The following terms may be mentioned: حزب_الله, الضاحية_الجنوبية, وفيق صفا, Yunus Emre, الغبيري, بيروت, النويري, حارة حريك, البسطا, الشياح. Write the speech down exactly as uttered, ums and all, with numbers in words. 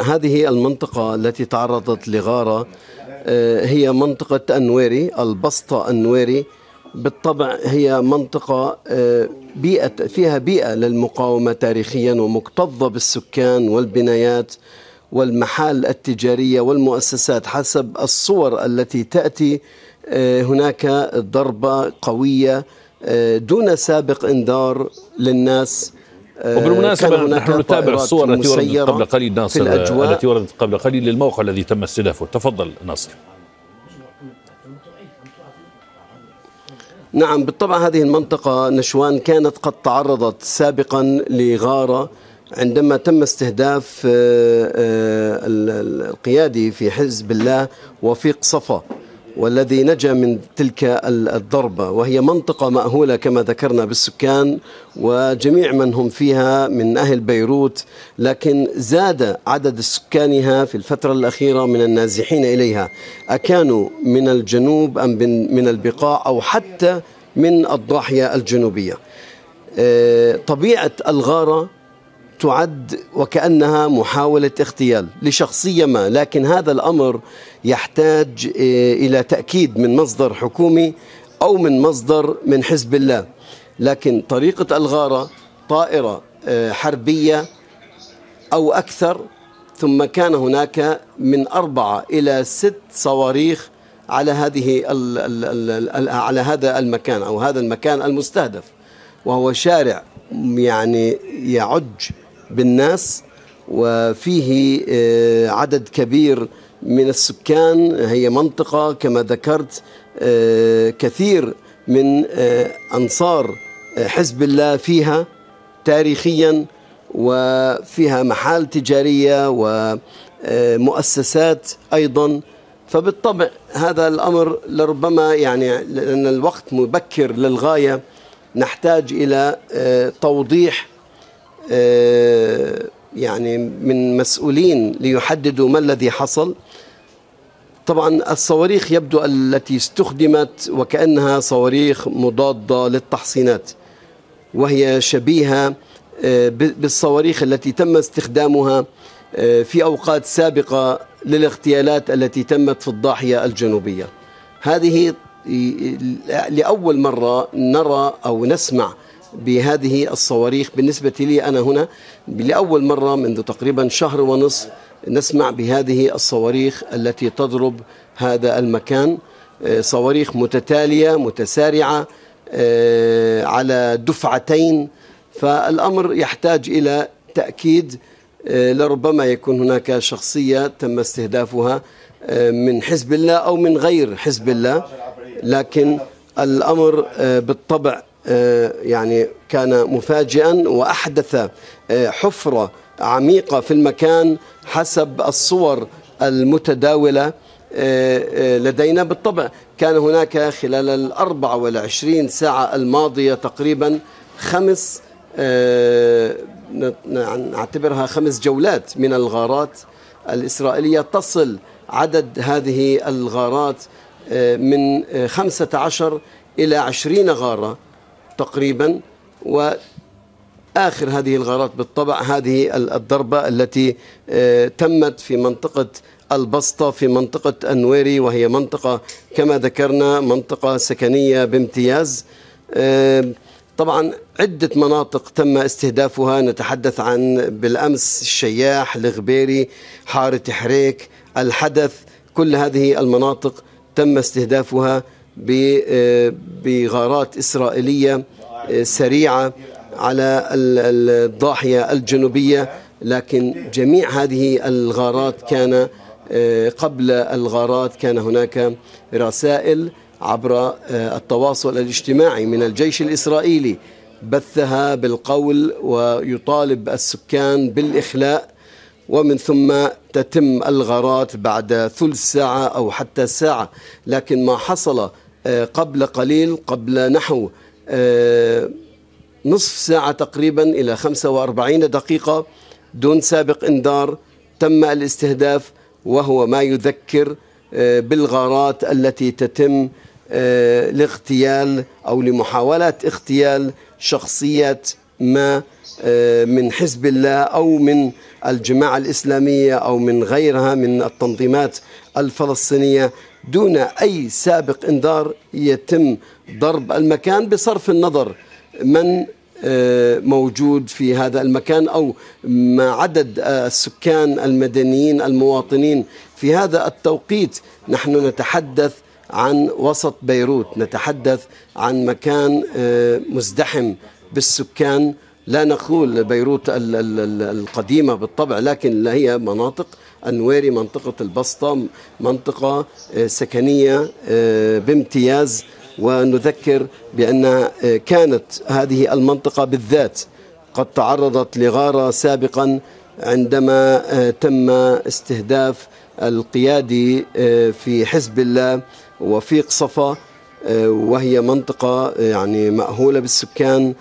هذه المنطقة التي تعرضت لغارة هي منطقة النويري، البسطا النويري. بالطبع هي منطقة بيئة فيها بيئة للمقاومة تاريخيا ومكتظة بالسكان والبنايات والمحال التجارية والمؤسسات حسب الصور التي تأتي. هناك ضربة قوية دون سابق إنذار للناس. وبالمناسبة نحن نتابع الصور التي وردت قبل قليل ناصر التي وردت قبل قليل للموقع الذي تم استهدافه. تفضل ناصر. نعم، بالطبع هذه المنطقة نشوان كانت قد تعرضت سابقا لغارة عندما تم استهداف القيادي في حزب الله وفيق صفا، والذي نجا من تلك الضربة. وهي منطقة مأهولة كما ذكرنا بالسكان وجميع من هم فيها من أهل بيروت، لكن زاد عدد سكانها في الفترة الأخيرة من النازحين إليها، أكانوا من الجنوب أم من البقاع أو حتى من الضاحية الجنوبية. طبيعة الغارة تعد وكأنها محاولة اغتيال لشخصية ما، لكن هذا الأمر يحتاج إلى تأكيد من مصدر حكومي أو من مصدر من حزب الله. لكن طريقة الغارة طائرة حربية أو أكثر، ثم كان هناك من أربعة إلى ست صواريخ على هذه على هذا المكان أو هذا المكان المستهدف، وهو شارع يعني يعج بالناس وفيه عدد كبير من السكان. هي منطقة كما ذكرت كثير من أنصار حزب الله فيها تاريخيا، وفيها محال تجارية ومؤسسات أيضا. فبالطبع هذا الأمر لربما يعني لأن الوقت مبكر للغاية نحتاج إلى توضيح يعني من مسؤولين ليحددوا ما الذي حصل. طبعا الصواريخ يبدو التي استخدمت وكأنها صواريخ مضادة للتحصينات، وهي شبيهة بالصواريخ التي تم استخدامها في أوقات سابقة للاغتيالات التي تمت في الضاحية الجنوبية. هذه لأول مرة نرى أو نسمع بهذه الصواريخ. بالنسبة لي أنا هنا لأول مرة منذ تقريبا شهر ونصف نسمع بهذه الصواريخ التي تضرب هذا المكان، صواريخ متتالية متسارعة على دفعتين. فالأمر يحتاج إلى تأكيد، لربما يكون هناك شخصية تم استهدافها من حزب الله أو من غير حزب الله. لكن الأمر بالطبع يعني كان مفاجئا وأحدث حفرة عميقة في المكان حسب الصور المتداولة لدينا. بالطبع كان هناك خلال الأربعة والعشرين ساعة الماضية تقريبا خمس نعتبرها خمس جولات من الغارات الإسرائيلية. تصل عدد هذه الغارات من خمسة عشر إلى عشرين غارة تقريبا، وآخر هذه الغارات بالطبع هذه الضربة التي تمت في منطقة البسطا في منطقة النويري، وهي منطقة كما ذكرنا منطقة سكنية بامتياز. طبعا عدة مناطق تم استهدافها، نتحدث عن بالأمس الشياح، الغبيري، حارة حريك، الحدث. كل هذه المناطق تم استهدافها بغارات إسرائيلية سريعة على الضاحية الجنوبية. لكن جميع هذه الغارات كان قبل الغارات كان هناك رسائل عبر التواصل الاجتماعي من الجيش الإسرائيلي بثها بالقول ويطالب السكان بالإخلاء، ومن ثم تتم الغارات بعد ثلث ساعة أو حتى ساعة. لكن ما حصل قبل قليل، قبل نحو نصف ساعة تقريبا إلى خمسة وأربعين دقيقة دون سابق إنذار تم الاستهداف، وهو ما يذكر بالغارات التي تتم لاغتيال أو لمحاولة اغتيال شخصية ما من حزب الله أو من الجماعة الإسلامية أو من غيرها من التنظيمات الفلسطينية دون أي سابق إنذار يتم ضرب المكان بصرف النظر من موجود في هذا المكان أو ما عدد السكان المدنيين المواطنين في هذا التوقيت. نحن نتحدث عن وسط بيروت، نتحدث عن مكان مزدحم بالسكان. لا نقول بيروت القديمة بالطبع، لكن هي مناطق النويري، منطقة البسطا، منطقة سكنية بامتياز. ونذكر بأن كانت هذه المنطقة بالذات قد تعرضت لغارة سابقا عندما تم استهداف القيادي في حزب الله وفيق صفا، وهي منطقة يعني مأهولة بالسكان.